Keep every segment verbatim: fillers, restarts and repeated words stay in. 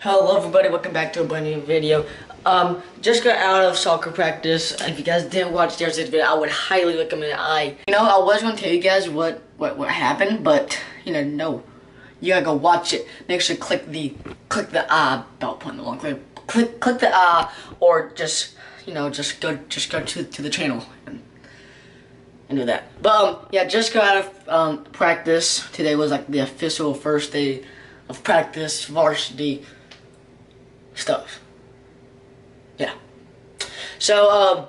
Hello everybody, welcome back to a brand new video. Um, just got out of soccer practice. If you guys didn't watch yesterday's video, I would highly recommend it. I, you know, I was gonna tell you guys what, what, what happened, but, you know, no. You gotta go watch it. Make sure to click the, click the, ah, uh, about putting the long clip. Click, click the, ah, uh, or just, you know, just go, just go to, to the channel and, and do that. But, um, yeah, just got out of, um, practice. Today was, like, the official first day of practice, varsity stuff. Yeah. So, um,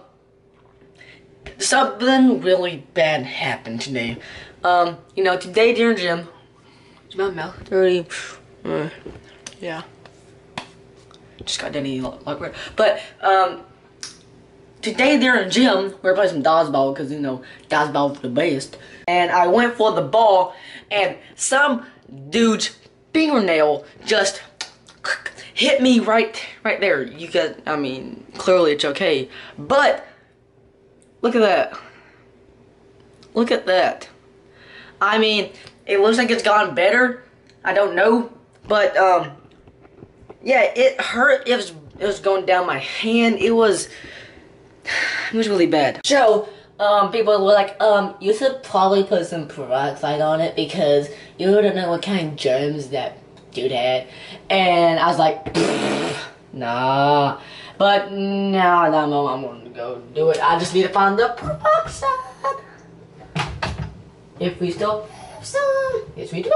something really bad happened today. Um, you know, today during gym, is my mouth dirty? Uh, yeah. Just got done eating a lot. But, um, today during gym, we were playing some dodgeball because, you know, dodgeball for the best. And I went for the ball, and some dude's fingernail just hit me right, right there. You got, I mean, clearly it's okay. But, look at that. Look at that. I mean, it looks like it's gotten better. I don't know. But, um, yeah, it hurt. It was, it was going down my hand. It was, it was really bad. So, um, people were like, um, you should probably put some peroxide on it because you don't know what kind of germs that dude had. And I was like, nah, but nah, nah, no, I'm gonna go do it. I just need to find the peroxide. If we still have some, yes we do.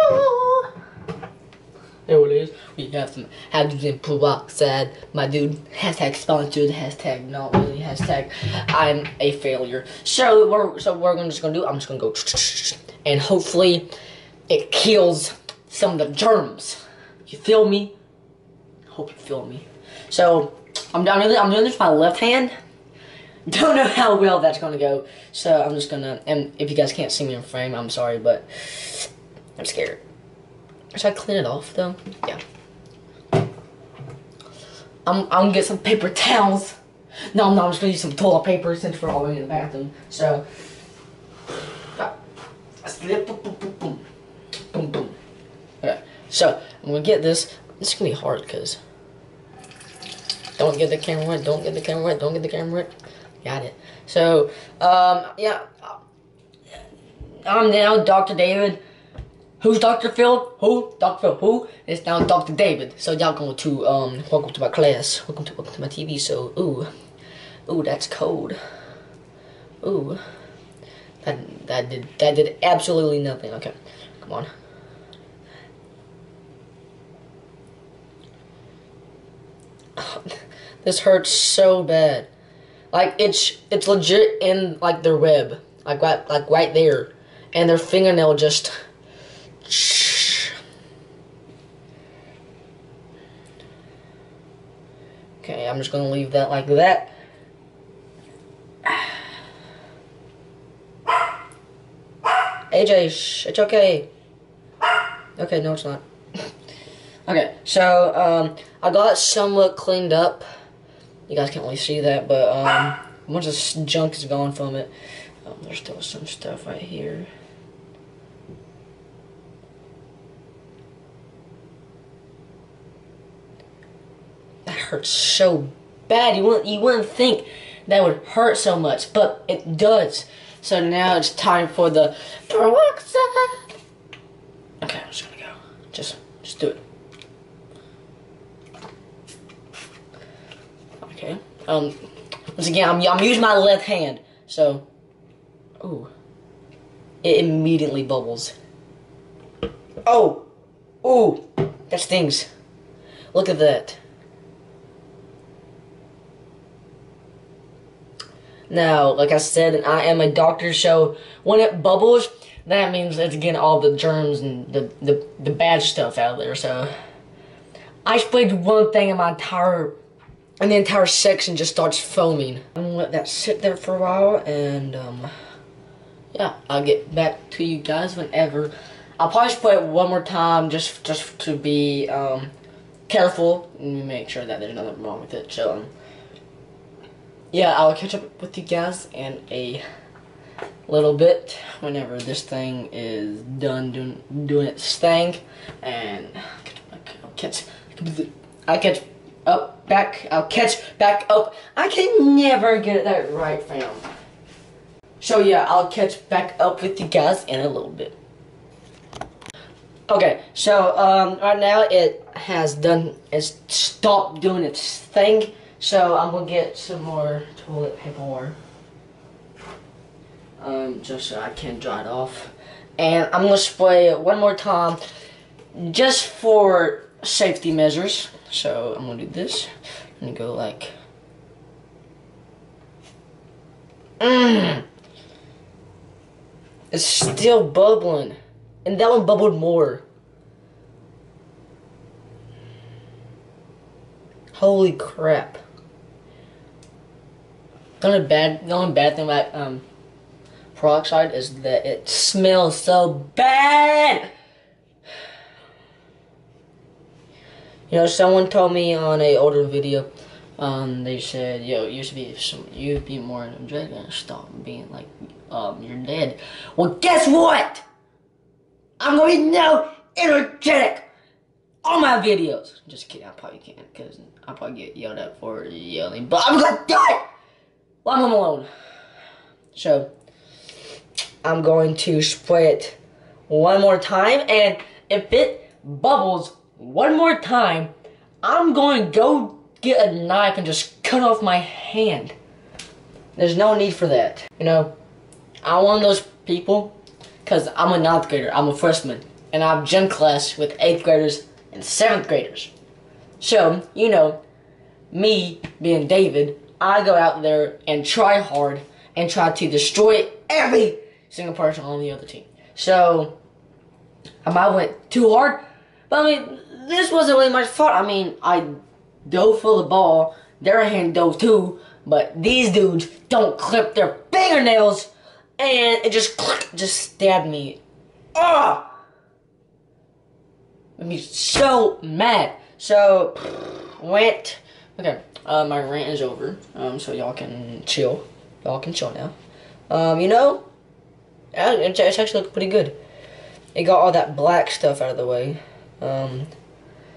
There it is. We have some hydrogen peroxide, my dude. Hashtag sponsored. Hashtag not really. Hashtag I'm a failure. So we're so we're gonna just gonna do. I'm just gonna go and hopefully it kills some of the germs. You feel me? Hope you feel me. So I'm down here. I'm doing this with my left hand. Don't know how well that's gonna go. So I'm just gonna. And if you guys can't see me in frame, I'm sorry, but I'm scared. Should I clean it off though? Yeah. I'm. I'm gonna get some paper towels. No, no. I'm just gonna use some toilet paper since we're all in the bathroom. So. Boom, boom. Okay. So I'm gonna get this. This is gonna be hard because don't get the camera wet, don't get the camera wet, don't get the camera wet. Got it. So um, yeah, I'm now Doctor David. Who's Doctor Phil? Who? Doctor Phil? Who? It's now Doctor David. So y'all going to um welcome to my class. Welcome to welcome to my T V. So ooh, ooh, that's cold. Ooh, that that did that did absolutely nothing. Okay, come on. This hurts so bad. Like it's it's legit in like their web, like right, like right there, and their fingernail just. Okay, I'm just gonna leave that like that. A J, shh, it's okay. Okay, no, it's not. Okay, so um, I got it somewhat cleaned up. You guys can't really see that, but um, once this junk is gone from it, um, there's still some stuff right here. That hurts so bad. You wouldn't, you wouldn't think that would hurt so much, but it does. So now it's time for the peroxide. Okay, I'm just gonna go. Just, just do it. Okay. Um. Once again, I'm I'm using my left hand, so. Ooh. It immediately bubbles. Oh. Ooh. That stings. Look at that. Now, like I said, and I am a doctor, so when it bubbles, that means it's getting all the germs and the the the bad stuff out of there. So. I sprayed one thing in my entire. And the entire section just starts foaming. I'm gonna let that sit there for a while, and um, yeah, I'll get back to you guys whenever. I'll probably spray it one more time just just to be um, careful and make sure that there's nothing wrong with it. So um, yeah, I'll catch up with you guys in a little bit whenever this thing is done doing doing its thing, and catch. I catch up, back, I'll catch back up. I can never get that right, fam. So yeah, I'll catch back up with you guys in a little bit. Okay, so um, right now it has done, it's stopped doing its thing. So I'm gonna get some more toilet paper, um, just so I can dry it off. And I'm gonna spray it one more time, just for safety measures. So I'm gonna do this. I'm gonna go like, mm. It's still bubbling, and that one bubbled more. Holy crap! The only bad, the only bad thing about um, peroxide is that it smells so bad. You know, someone told me on an older video, um, they said, yo, you should be, some, you'd be more energetic and stop being like, um, you're dead. Well, guess what? I'm gonna be now energetic on my videos. Just kidding, I probably can't, because I'll probably get yelled at for yelling, but I'm gonna do it while I'm alone. So, I'm going to spray it one more time, and if it bubbles one more time, I'm going to go get a knife and just cut off my hand. There's no need for that. You know, I'm one of those people, because I'm a ninth grader, I'm a freshman, and I have gym class with eighth graders and seventh graders. So, you know, me being David, I go out there and try hard and try to destroy every single person on the other team. So, I might have went too hard, but I mean, this wasn't really my fault. I mean, I dove for the ball. Their hand dove too. But these dudes don't clip their fingernails. And it just just stabbed me. Ah! Made me so mad. So, went. Okay, uh, my rant is over. Um, so y'all can chill. Y'all can chill now. Um, you know, it's actually looking pretty good. It got all that black stuff out of the way. Um,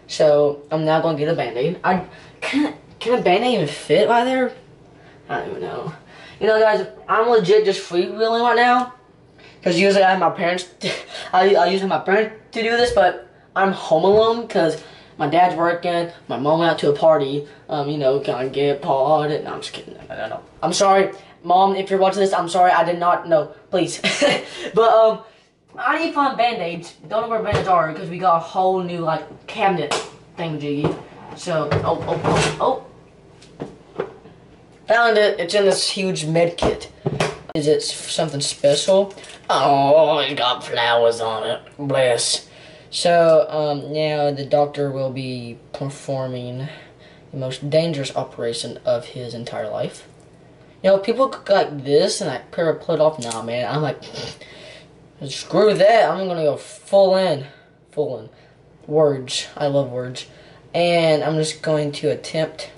so I'm now gonna get a band-aid. I can can a band-aid even fit right there? I don't even know. You know, guys, I'm legit just freewheeling right now, cause usually I have my parents. To, I I usually have my parents to do this, but I'm home alone cause my dad's working. My mom went out to a party. Um, you know, can I get pod? No, I'm just kidding. No, no, no. I'm sorry, Mom, if you're watching this. I'm sorry. I did not know. Please, but um. I need to find band-aids. Don't know where band-aids are because we got a whole new like cabinet thing jiggy. So oh oh oh oh. Found it. It's in this huge med kit. Is it something special? Oh, it got flowers on it. Bless. So um now the doctor will be performing the most dangerous operation of his entire life. You know, people cook like this and I pair pull it off. Nah, man, I'm like screw that, I'm gonna go full in, full in, words, I love words, and I'm just going to attempt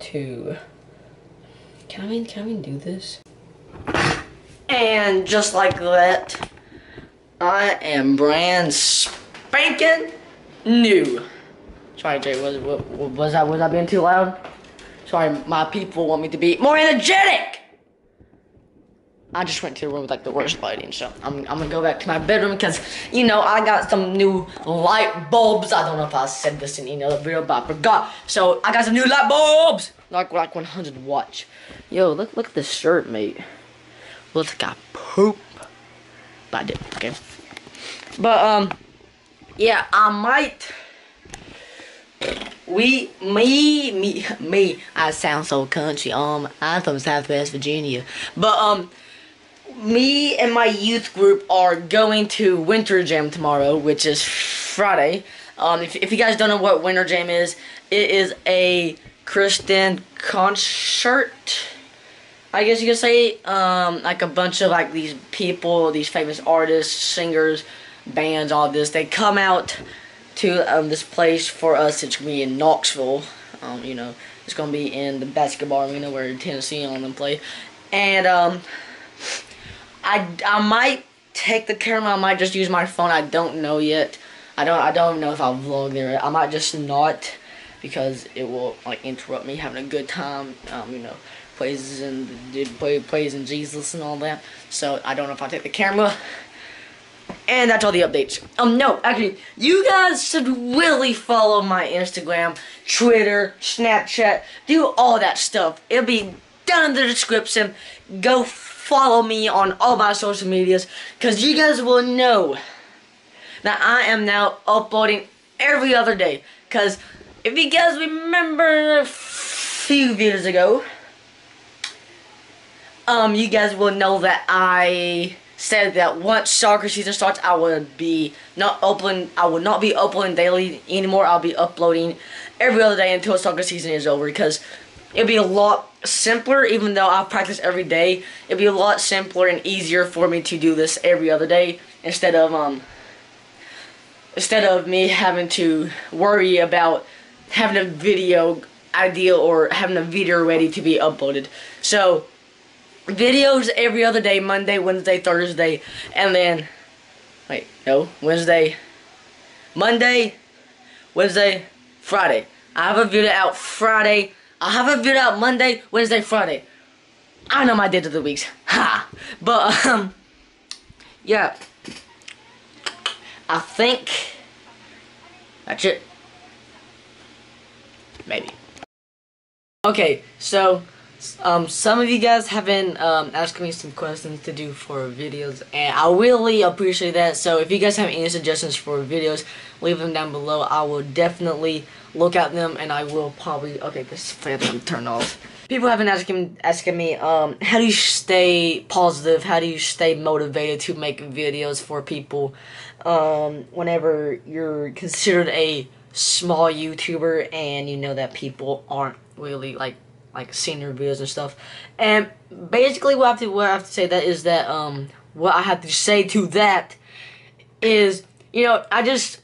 to, can I even, can I even do this? And just like that, I am brand spanking new. Sorry Jay, was, was, I, was I being too loud? Sorry, my people want me to be more energetic! I just went to a room with like the worst lighting, so I'm, I'm gonna go back to my bedroom because, you know, I got some new light bulbs. I don't know if I said this in any other video, but I forgot. So I got some new light bulbs, like like one hundred watts. Yo, look look at this shirt, mate. Looks like I poop, but I did. Okay, but um, yeah, I might. We, me, me, me. I sound so country. Um, I'm from Southwest Virginia, but um. Me and my youth group are going to Winter Jam tomorrow, which is Friday. Um, if, if you guys don't know what Winter Jam is, it is a Christian concert, I guess you could say. Um, like a bunch of like these people, these famous artists, singers, bands, all this. They come out to um, this place for us. It's going to be in Knoxville. Um, you know, it's going to be in the basketball arena where Tennessee on them play. And, um... I, I might take the camera, I might just use my phone, I don't know yet. I don't I don't know if I'll vlog there. I might just not. because it will like interrupt me having a good time, um, you know, praising praising Jesus and all that. So I don't know if I take the camera. And that's all the updates. Um, no, actually, you guys should really follow my Instagram, Twitter, Snapchat, do all that stuff. It'll be down in the description. Go follow me on all my social medias, because you guys will know that I am now uploading every other day. Because if you guys remember a few videos ago, um, you guys will know that I said that once soccer season starts, I would be not uploading. I would not be uploading daily anymore. I'll be uploading every other day until soccer season is over, because it'd be a lot simpler. Even though I practice every day, it'd be a lot simpler and easier for me to do this every other day instead of um instead of me having to worry about having a video idea or having a video ready to be uploaded. So videos every other day, Monday, Wednesday, Thursday, and then, wait, no, Wednesday, Monday, Wednesday, Friday. I have a video out Friday. I have a video out Monday, Wednesday, Friday. I know my days of the weeks. Ha! But, um, yeah. I think that's it. Maybe. Okay, so Um, some of you guys have been um, asking me some questions to do for videos, and I really appreciate that. So if you guys have any suggestions for videos, leave them down below. I will definitely look at them, and I will probably, okay, this fan I'm turned off. People have been asking, asking me, um, how do you stay positive? How do you stay motivated to make videos for people um, whenever you're considered a small YouTuber and you know that people aren't really like like senior videos and stuff? And basically what I have to, what I have to say that is that um what I have to say to that is, you know, I just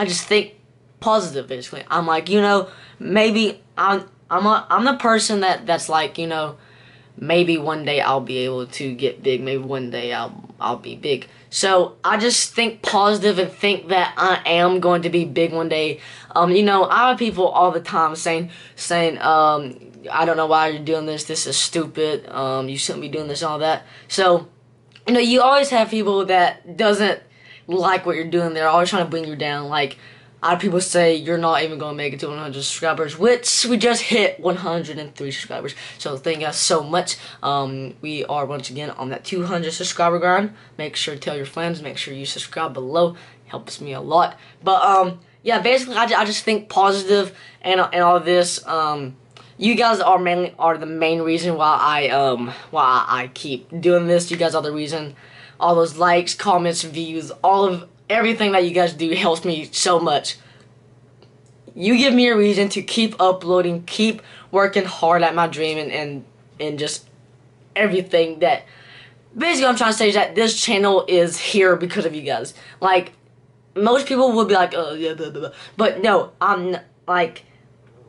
I just think positive. Basically I'm like, you know, maybe I'm I'm a, I'm the person that that's like, you know, maybe one day I'll be able to get big, maybe one day I'll I'll be big. So I just think positive and think that I am going to be big one day. Um you know, I have people all the time saying saying um I don't know why you're doing this, this is stupid, um, you shouldn't be doing this and all that. So, you know, you always have people that doesn't like what you're doing. They're always trying to bring you down. Like, a lot of people say you're not even going to make it to one hundred subscribers, which we just hit one hundred three subscribers. So, thank you guys so much. Um, we are, once again, on that two hundred subscriber grind. Make sure to tell your friends. Make sure you subscribe below. Helps me a lot. But, um, yeah, basically, I, I just think positive and, and all of this, um... you guys are mainly are the main reason why I um why I keep doing this. You guys are the reason. All those likes, comments, views, all of everything that you guys do helps me so much. You give me a reason to keep uploading, keep working hard at my dream, and and, and just everything that basically I'm trying to say is that this channel is here because of you guys. Like most people would be like, oh yeah, blah, blah, blah. But no, I'm like,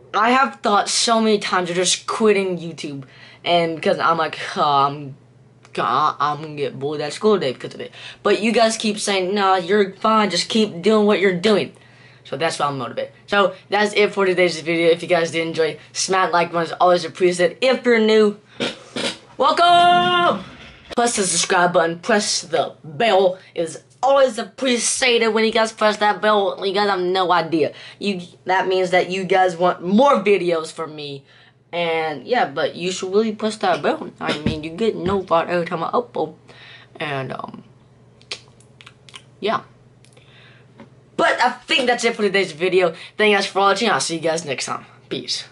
I have thought so many times of just quitting YouTube, and because I'm like, oh, I'm, I'm gonna get bullied at school today because of it. But you guys keep saying, no, you're fine, just keep doing what you're doing. So that's why I'm motivated. So that's it for today's video. If you guys did enjoy, smack like buttons, always appreciate it. If you're new, welcome! Press the subscribe button, press the bell. Is always appreciated when you guys press that bell. You guys have no idea. You that means that you guys want more videos from me. And yeah, but you should really press that bell. I mean, you get notified every time I upload. And um yeah. But I think that's it for today's video. Thank you guys for watching. I'll see you guys next time. Peace.